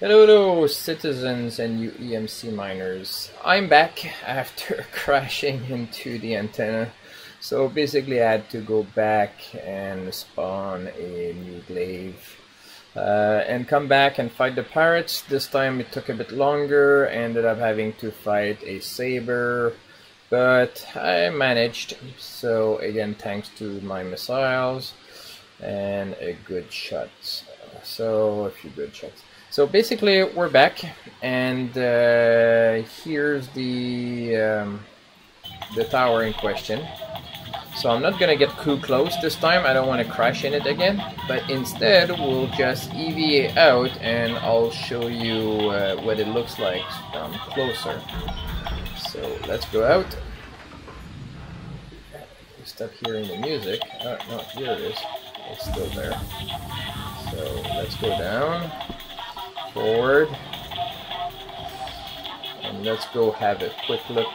Hello citizens and UEMC miners. I'm back after crashing into the antenna. So basically I had to go back and spawn a new glaive and come back and fight the pirates. This time it took a bit longer, ended up having to fight a saber, but I managed. So again, thanks to my missiles and a good shot. So a few good shots. So basically, we're back, and here's the tower in question. So I'm not gonna get too close this time. I don't want to crash in it again. But instead, we'll just EVA out, and I'll show you what it looks like from closer. So let's go out. Stop hearing the music. Oh no, here it is. It's still there. So let's go down. Forward, and let's go have a quick look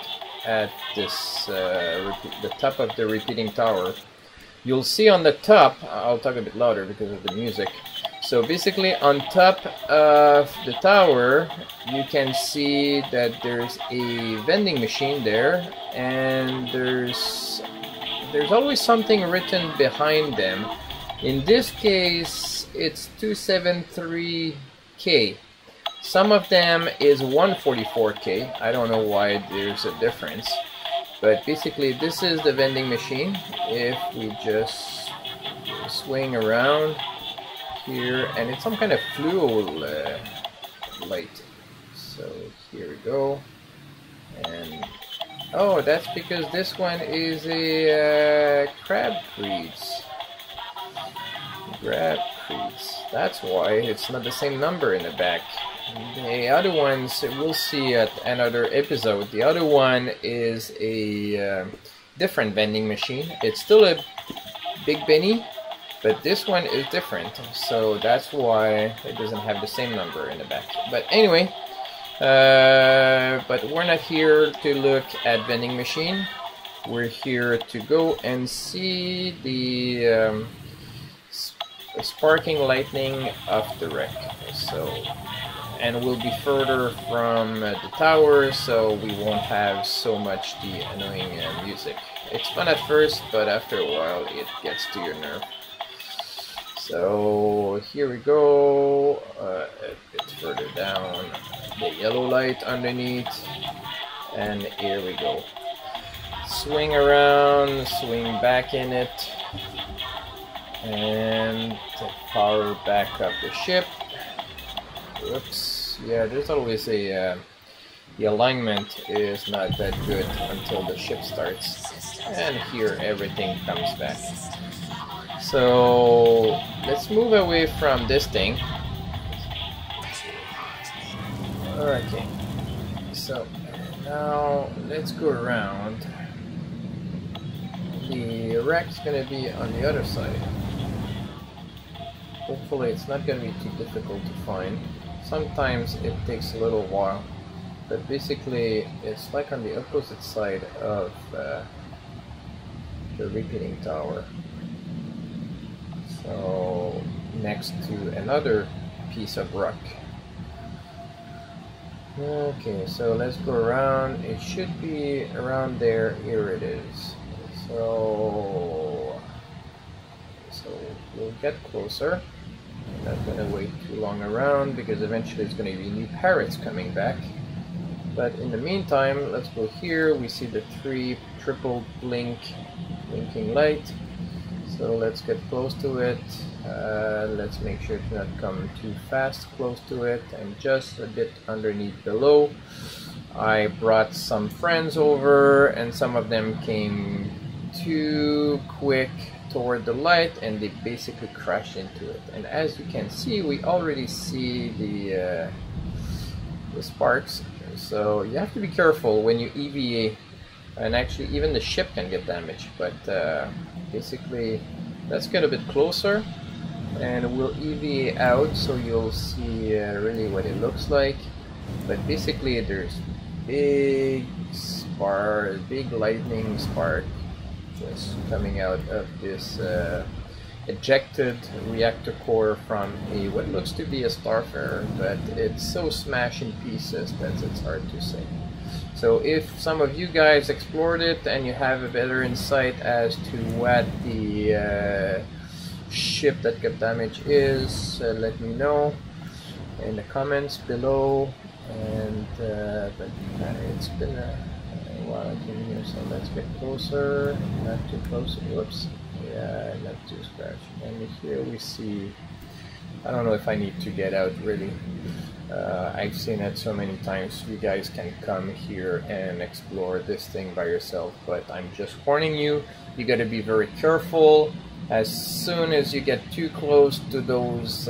at this the top of the repeating tower. You'll see on the top, I'll talk a bit louder because of the music. So basically on top of the tower you can see that there's a vending machine there, and there's always something written behind them. In this case it's 273 K. Some of them is 144K. I don't know why there's a difference, but basically this is the vending machine. If we just swing around here, and it's some kind of fluo light. So here we go, and oh, that's because this one is a crab breeds. Crab breeds. That's why it's not the same number in the back. The other ones we'll see at another episode. The other one is a different vending machine. It's still a Big Benny, but this one is different. So that's why it doesn't have the same number in the back. But anyway, but we're not here to look at vending machine. We're here to go and see the sparking lightning of the wreck. So, and we'll be further from the tower, so we won't have so much the annoying music. It's fun at first, but after a while it gets to your nerve. So here we go, a bit further down, the yellow light underneath, and here we go. Swing around, swing back in it, and power back up the ship. Whoops. Yeah, there's always a the alignment is not that good until the ship starts, and here everything comes back. So let's move away from this thing. Okay, so now let's go around. The wreck's gonna be on the other side. Hopefully it's not going to be too difficult to find. Sometimes it takes a little while, but basically it's like on the opposite side of the repeating tower. So next to another piece of rock. Okay, so let's go around. It should be around there. Here it is. So we'll get closer. I'm not going to wait too long around because eventually there's going to be new pirates coming back. But in the meantime, let's go here. We see the three triple blinking light. So let's get close to it. Let's make sure to not come too fast close to it, and just a bit underneath below. I brought some friends over, and some of them came too quick toward the light, and they basically crashed into it. And as you can see, we already see the sparks. So you have to be careful when you EVA, and actually even the ship can get damaged. But basically, let's get a bit closer, and we'll EVA out so you'll see really what it looks like. But basically, there's big spark, big lightning spark, just coming out of this ejected reactor core from a what looks to be a Starfarer, but it's so smashed in pieces that it's hard to say. So if some of you guys explored it and you have a better insight as to what the ship that got damaged is, let me know in the comments below. And it's been a while in here, so let's get closer, not too close. Whoops. Yeah, not too scratch. And here we see, I don't know if I need to get out really. I've seen it so many times. You guys can come here and explore this thing by yourself, but I'm just warning you, you gotta be very careful. As soon as you get too close to those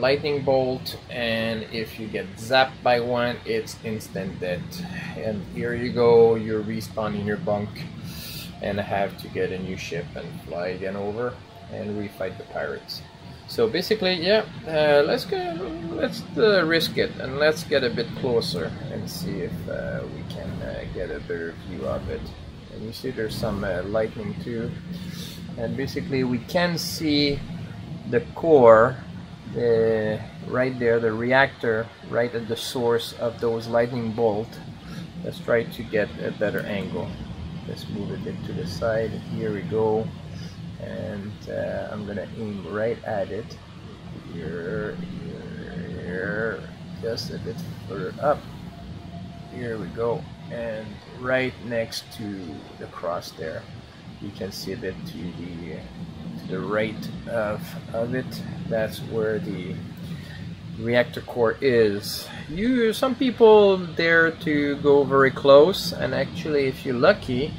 lightning bolts, and if you get zapped by one, it's instant death. And here you go, you respawn in your bunk and have to get a new ship and fly again over and refight the pirates. So basically, yeah, let's risk it, and let's get a bit closer and see if we can get a better view of it. And you see there's some lightning too, and basically we can see the core right there, the reactor right at the source of those lightning bolts. Let's try to get a better angle. Let's move a bit to the side. Here we go. And I'm gonna aim right at it. Here, just a bit further up. Here we go. And right next to the cross there, you can see a bit to the right of it. That's where the reactor core is. Some people dare to go very close, and actually if you're lucky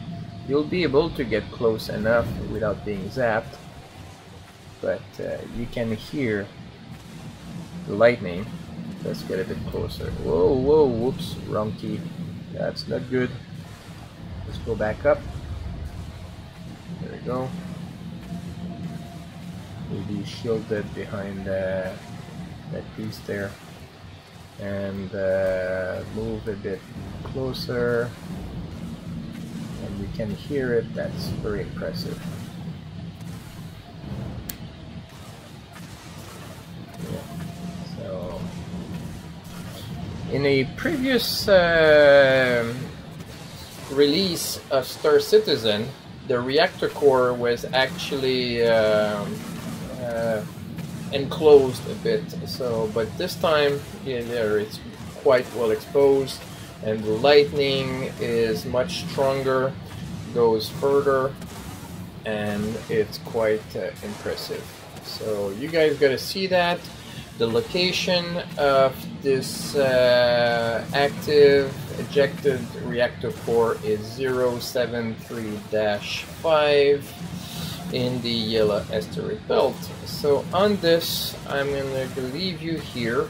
you'll be able to get close enough without being zapped, but you can hear the lightning. Let's get a bit closer. Whoa, whoa, whoops, wrong key. That's not good. Let's go back up. There we go. We'll be shielded behind that piece there, and move a bit closer, and we can hear it. That's very impressive. Yeah. So in a previous release of Star Citizen, the reactor core was actually enclosed a bit, so but this time, yeah, there it's quite well exposed, and the lightning is much stronger, goes further, and it's quite impressive. So you guys gotta see that. The location of this active ejected reactor core is 073-5 in the yellow asteroid belt. So on this, I'm going to leave you here,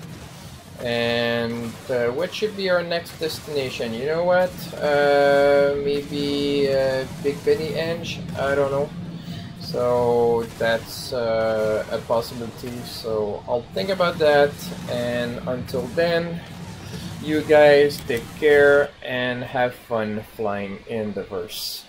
and what should be our next destination? You know what, maybe Big Benny Eng, I don't know. So that's a possibility, so I'll think about that, and until then, you guys take care and have fun flying in the verse.